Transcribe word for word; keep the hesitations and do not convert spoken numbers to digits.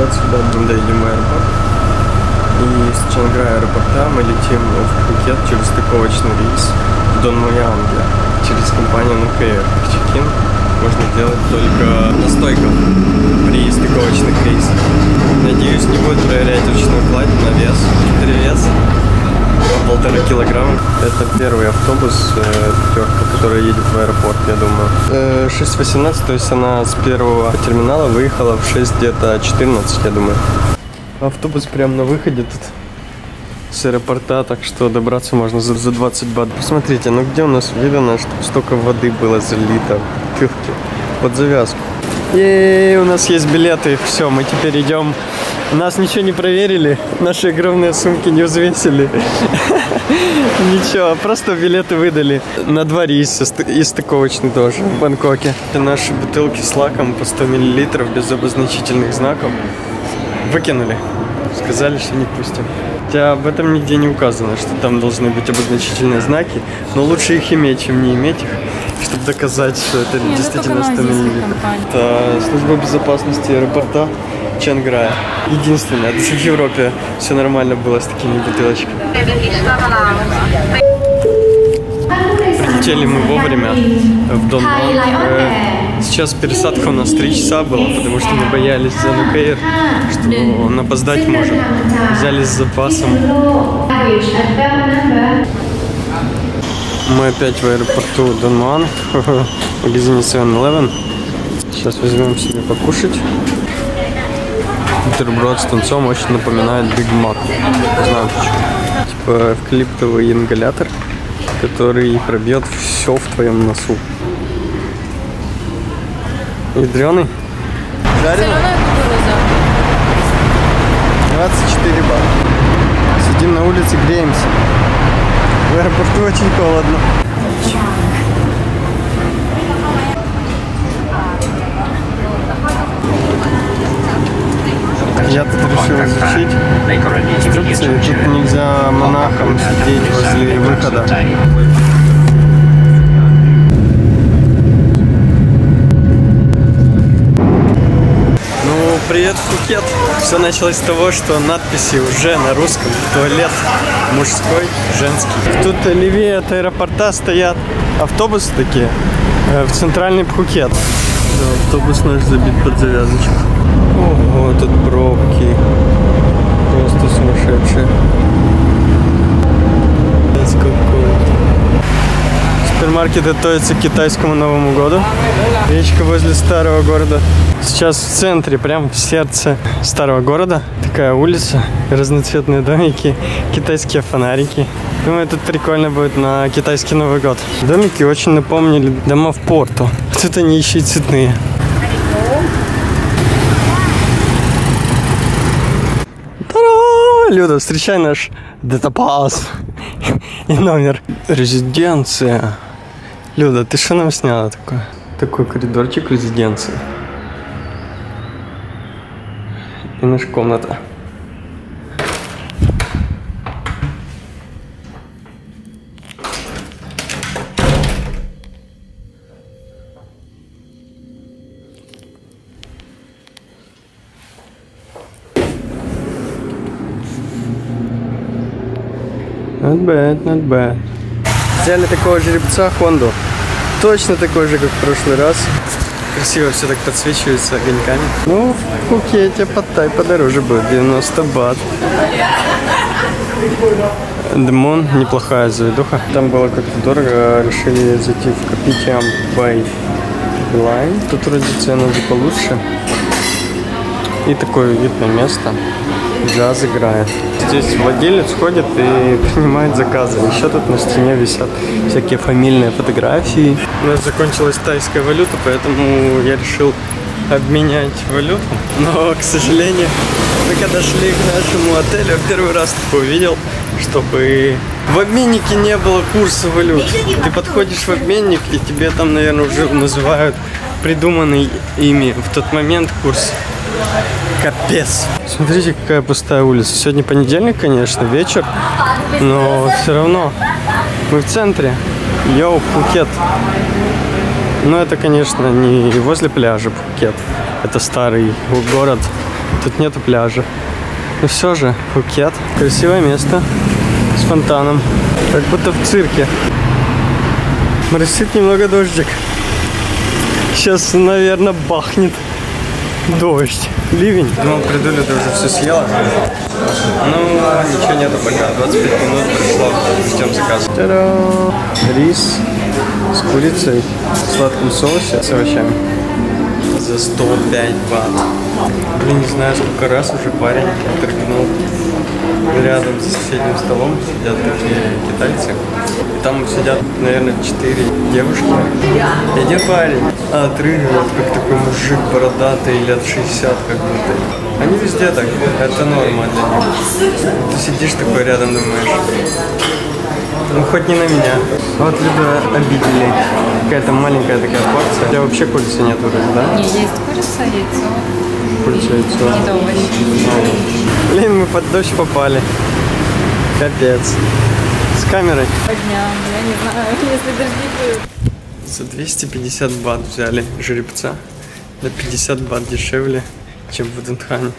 летать сюда до аэропорт. И с Чангра аэропорта мы летим в Пхукет через стыковочный рейс в Донмоянге через компанию Нупейер. Чекин можно делать только на стойках при стыковочных рейсах. Надеюсь, не будет проверять ручную кладь на вес, перевес. Полтора килограмма. Это первый автобус, э, трёхка, который едет в аэропорт, я думаю. Э, шесть восемнадцать, то есть она с первого терминала выехала в шесть, где-то четырнадцать, я думаю. Автобус прямо на выходе тут с аэропорта, так что добраться можно за, за двадцать бат. Посмотрите, ну где у нас видно, что столько воды было залито в бутылке под завязку. И у нас есть билеты, все, мы теперь идем. Нас ничего не проверили, наши огромные сумки не взвесили. Ничего, просто билеты выдали на два рейса, и стыковочный тоже, в Бангкоке. Наши бутылки с лаком по сто миллилитров без обозначительных знаков выкинули. Сказали, что не пустим. Хотя об этом нигде не указано, что там должны быть обозначительные знаки, но лучше их иметь, чем не иметь их, чтобы доказать, что это не, действительно остановили. Это служба безопасности аэропорта Чанграя. Единственное, это в Европе все нормально было с такими бутылочками. Прилетели мы вовремя в Дон Мыанг. Сейчас пересадка у нас три часа была, потому что мы боялись за Нупейер, что он опоздать может. Взяли с запасом. Мы опять в аэропорту Дон Мыанг, в магазине севен элевен. Сейчас возьмем себе покушать. Бутерброд с тунцом очень напоминает Биг Мак. Не знаю почему. Типа эвкалиптовый ингалятор, который пробьет все в твоем носу. Ядреный? Жареный? двадцать четыре балла. Сидим на улице, греемся. В аэропорту очень холодно. Я тут решил изучить инструкции. Тут нельзя монахам сидеть возле выхода. Привет, Кукет! Все началось с того, что надписи уже на русском. Туалет мужской, женский. Тут левее от аэропорта стоят автобусы такие в центральный Пхукет. Да, автобус наш забит под завязочку. Ого, тут пробки. Просто сумасшедшие. Супермаркет готовится к китайскому Новому году. Речка возле старого города. Сейчас в центре, прям в сердце старого города. Такая улица, разноцветные домики, китайские фонарики. Думаю, тут прикольно будет на китайский Новый год. Домики очень напомнили дома в Порту. Тут они еще и цветные. Та-да! Люда, встречай наш датапас и номер. Резиденция. Люда, ты что нам сняла такое? Такой коридорчик резиденции. И наша комната. Not bad, not bad. Взяли такого жеребца Хонду. Точно такой же, как в прошлый раз. Красиво все так подсвечивается огоньками. Ну, в Пхукете Паттай подороже будет, девяносто бат. Дмон, неплохая заведуха. Там было как-то дорого, решили зайти в Капитиам Байф Лайн. Тут вроде цены получше. И такое уютное место. Джаз играет. Здесь владелец ходит и принимает заказы. Еще тут на стене висят всякие фамильные фотографии. У нас закончилась тайская валюта, поэтому я решил обменять валюту. Но, к сожалению, мы когда шли к нашему отелю, первый раз увидел, чтобы в обменнике не было курса валют. Ты подходишь в обменник, и тебе там, наверное, уже называют придуманный ими в тот момент курс. Капец. Смотрите, какая пустая улица. Сегодня понедельник, конечно, вечер, но все равно мы в центре. Йоу, Пхукет. Но это, конечно, не возле пляжа Пхукет. Это старый город Тут нету пляжа. Но все же, Пхукет. Красивое место. С фонтаном. Как будто в цирке. Моросит немного дождик. Сейчас, наверное, бахнет дождь. Ливень. Думал, приду, это уже все съела. Ну, ничего нету пока. двадцать пять минут пришло. Ждем заказ. Та-дам! Рис с курицей в сладком соусе с овощами. За сто пять бат. Блин, не знаю, сколько раз уже парень отторгнул. Рядом за соседним столом сидят другие китайцы. И там сидят, наверное, четыре девушки. И один парень отрыгивает, как такой мужик бородатый, лет шестьдесят как будто. Они везде так, это норма для них. Ты сидишь такой рядом, думаешь, ну хоть не на меня. Вот либо обидели. Какая-то маленькая такая порция. У тебя вообще курицы нет уже, да? Не, есть курица, яйцо. Курица, яйцо. И овощи. Блин, мы под дождь попали. Капец. С камерой. По дням, я не знаю, если дожди будут. За двести пятьдесят бат взяли жеребца. На пятьдесят бат дешевле, чем в Дентхане.